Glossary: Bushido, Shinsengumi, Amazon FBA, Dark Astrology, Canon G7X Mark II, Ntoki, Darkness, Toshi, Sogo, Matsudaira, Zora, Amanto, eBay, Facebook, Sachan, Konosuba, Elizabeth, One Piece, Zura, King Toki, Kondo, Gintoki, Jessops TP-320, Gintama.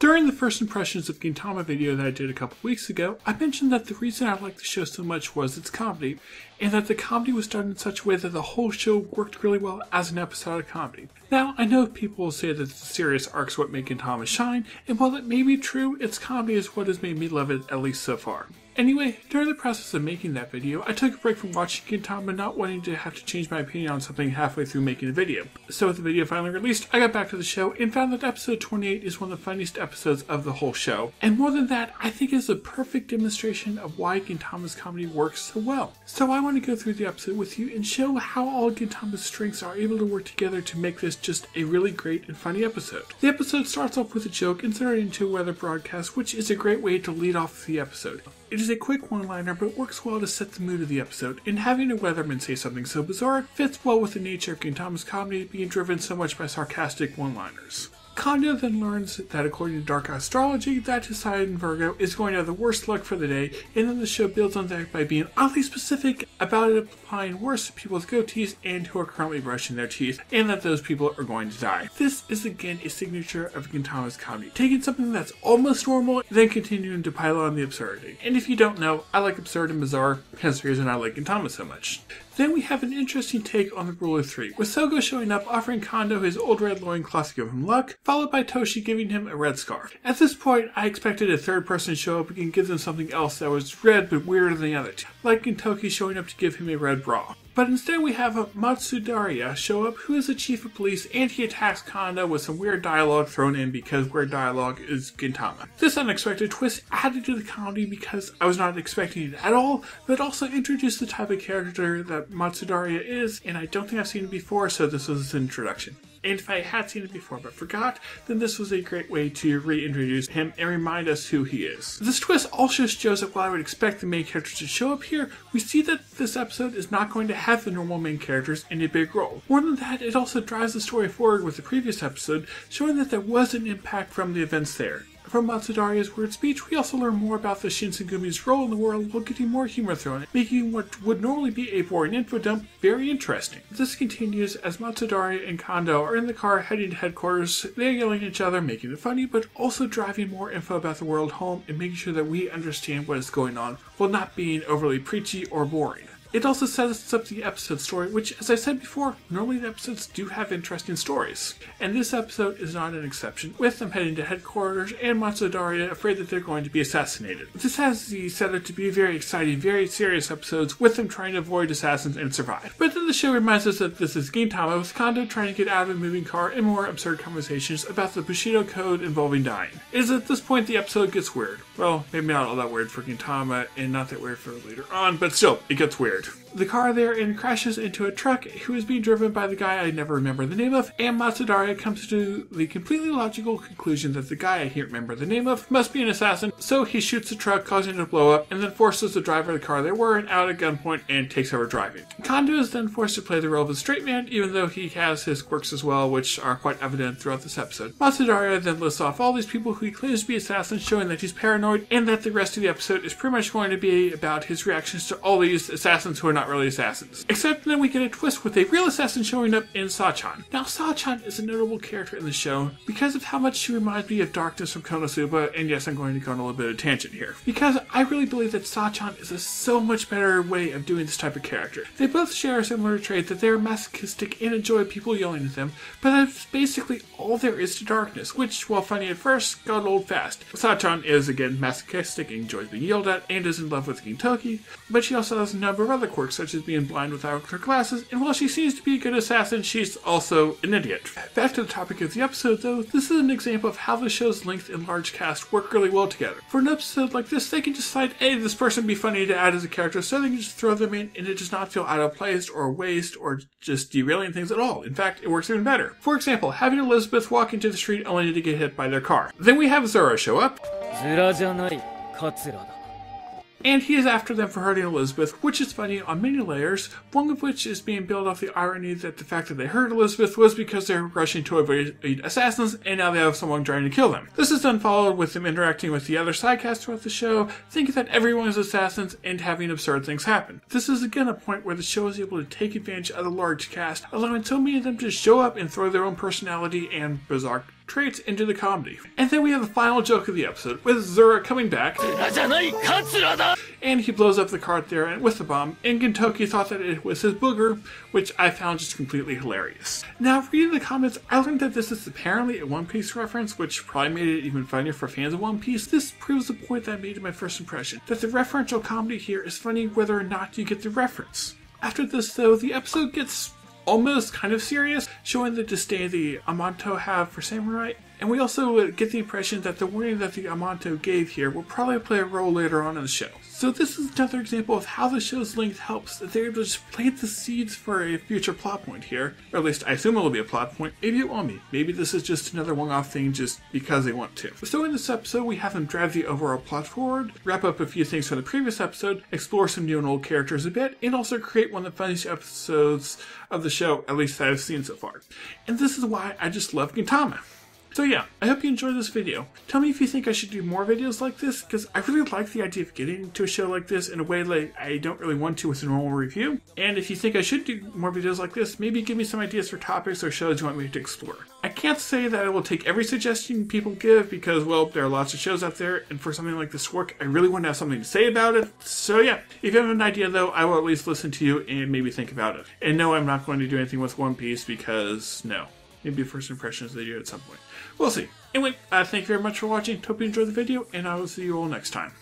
During the first impressions of Gintama video that I did a couple weeks ago, I mentioned that the reason I liked the show so much was its comedy, and that the comedy was done in such a way that the whole show worked really well as an episodic comedy. Now, I know people will say that the serious arcs what make Gintama shine, and while that may be true, its comedy is what has made me love it, at least so far. Anyway, during the process of making that video, I took a break from watching Gintama, not wanting to have to change my opinion on something halfway through making the video. So with the video finally released, I got back to the show and found that episode 28 is one of the funniest episodes of the whole show. And more than that, I think it is a perfect demonstration of why Gintama's comedy works so well. So I want to go through the episode with you and show how all Gintama's strengths are able to work together to make this just a really great and funny episode. The episode starts off with a joke inserted into a weather broadcast, which is a great way to lead off the episode. It is a quick one-liner, but works well to set the mood of the episode, and having a weatherman say something so bizarre fits well with the nature of Gintama's comedy being driven so much by sarcastic one-liners. Kondo then learns that according to Dark Astrology, that his sign in Virgo is going to have the worst luck for the day, and then the show builds on that by being oddly specific about it applying worse to people with goatees and who are currently brushing their teeth, and that those people are going to die. This is again a signature of Gintama's comedy, taking something that's almost normal, then continuing to pile on the absurdity. And if you don't know, I like absurd and bizarre, hence the reason I like Gintama so much. Then we have an interesting take on the rule of three, with Sogo showing up offering Kondo his old red loincloth to give him luck, followed by Toshi giving him a red scarf. At this point, I expected a third person to show up and give them something else that was red but weirder than the other two, like Ntoki showing up to give him a red bra. But instead we have a Matsudaira show up, who is the chief of police, and he attacks Kondo with some weird dialogue thrown in because weird dialogue is Gintama. This unexpected twist added to the comedy because I was not expecting it at all, but also introduced the type of character that Matsudaira is, and I don't think I've seen it before, so this was his introduction. And if I had seen it before but forgot, then this was a great way to reintroduce him and remind us who he is. This twist also shows that while I would expect the main characters to show up here, we see that this episode is not going to have the normal main characters in a big role. More than that, it also drives the story forward with the previous episode, showing that there was an impact from the events there. From Matsudaira's weird speech, we also learn more about the Shinsengumi's role in the world while getting more humor thrown in, making what would normally be a boring info dump very interesting. This continues as Matsudaira and Kondo are in the car heading to headquarters. They are yelling at each other, making it funny, but also driving more info about the world home and making sure that we understand what is going on while not being overly preachy or boring. It also sets up the episode story, which, as I said before, normally the episodes do have interesting stories. And this episode is not an exception, with them heading to headquarters and Matsudaira afraid that they're going to be assassinated. This has the setup to be very exciting, very serious episodes, with them trying to avoid assassins and survive. But then the show reminds us that this is Gintama, with Kondo trying to get out of a moving car and more absurd conversations about the Bushido code involving dying. It is at this point the episode gets weird. Well, maybe not all that weird for Gintama, and not that weird for later on, but still, it gets weird. The car there and crashes into a truck who is being driven by the guy I never remember the name of, and Matsudaira comes to the completely logical conclusion that the guy I can't remember the name of must be an assassin, so he shoots the truck, causing it to blow up, and then forces the driver of the car they were in out at gunpoint and takes over driving. Kondo is then forced to play the role of a straight man, even though he has his quirks as well, which are quite evident throughout this episode. Matsudaira then lists off all these people who he claims to be assassins, showing that he's paranoid, and that the rest of the episode is pretty much going to be about his reactions to all these assassins who are not really assassins. Except then we get a twist with a real assassin showing up in Sachan. Now, Sachan is a notable character in the show because of how much she reminds me of Darkness from Konosuba, and yes, I'm going to go on a little bit of tangent here, because I really believe that Sachan is a so much better way of doing this type of character. They both share a similar trait that they are masochistic and enjoy people yelling at them, but that's basically all there is to Darkness, which, while funny at first, got old fast. Sachan is, again, masochistic and enjoys being yelled at and is in love with King Toki, but she also has a number of other quirks, such as being blind without her glasses, and while she seems to be a good assassin, she's also an idiot. Back to the topic of the episode though, this is an example of how the show's length and large cast work really well together. For an episode like this, they can just decide, hey, this person would be funny to add as a character, so they can just throw them in and it does not feel out of place or waste or just derailing things at all. In fact, it works even better. For example, having Elizabeth walk into the street only to get hit by their car. Then we have Zora show up. And he is after them for hurting Elizabeth, which is funny on many layers, one of which is being built off the irony that the fact that they hurt Elizabeth was because they were rushing to avoid assassins and now they have someone trying to kill them. This is then followed with them interacting with the other sidecast throughout the show, thinking that everyone is assassins and having absurd things happen. This is again a point where the show is able to take advantage of the large cast, allowing so many of them to show up and throw their own personality and bizarre traits into the comedy. And then we have the final joke of the episode, with Zura coming back, and he blows up the cart there and with the bomb, and Gintoki thought that it was his booger, which I found just completely hilarious. Now, reading the comments, I learned that this is apparently a One Piece reference, which probably made it even funnier for fans of One Piece. This proves the point that I made in my first impression, that the referential comedy here is funny whether or not you get the reference. After this, though, the episode gets almost kind of serious, showing the disdain the Amanto have for samurai, and we also get the impression that the warning that the Amanto gave here will probably play a role later on in the show. So this is another example of how the show's length helps, that they're able to just plant the seeds for a future plot point here, or at least I assume it will be a plot point. Maybe it won't be. Maybe this is just another one-off thing just because they want to. So in this episode, we have them drive the overall plot forward, wrap up a few things from the previous episode, explore some new and old characters a bit, and also create one of the funniest episodes of the show, at least that I've seen so far. And this is why I just love Gintama. So yeah, I hope you enjoyed this video. Tell me if you think I should do more videos like this, because I really like the idea of getting into a show like this in a way like I don't really want to with a normal review. And if you think I should do more videos like this, maybe give me some ideas for topics or shows you want me to explore. I can't say that I will take every suggestion people give because, well, there are lots of shows out there, and for something like this to work, I really want to have something to say about it. So yeah, if you have an idea though, I will at least listen to you and maybe think about it. And no, I'm not going to do anything with One Piece because, no. Maybe first impressions they do at some point. We'll see. Anyway, thank you very much for watching. Hope you enjoyed the video, and I will see you all next time.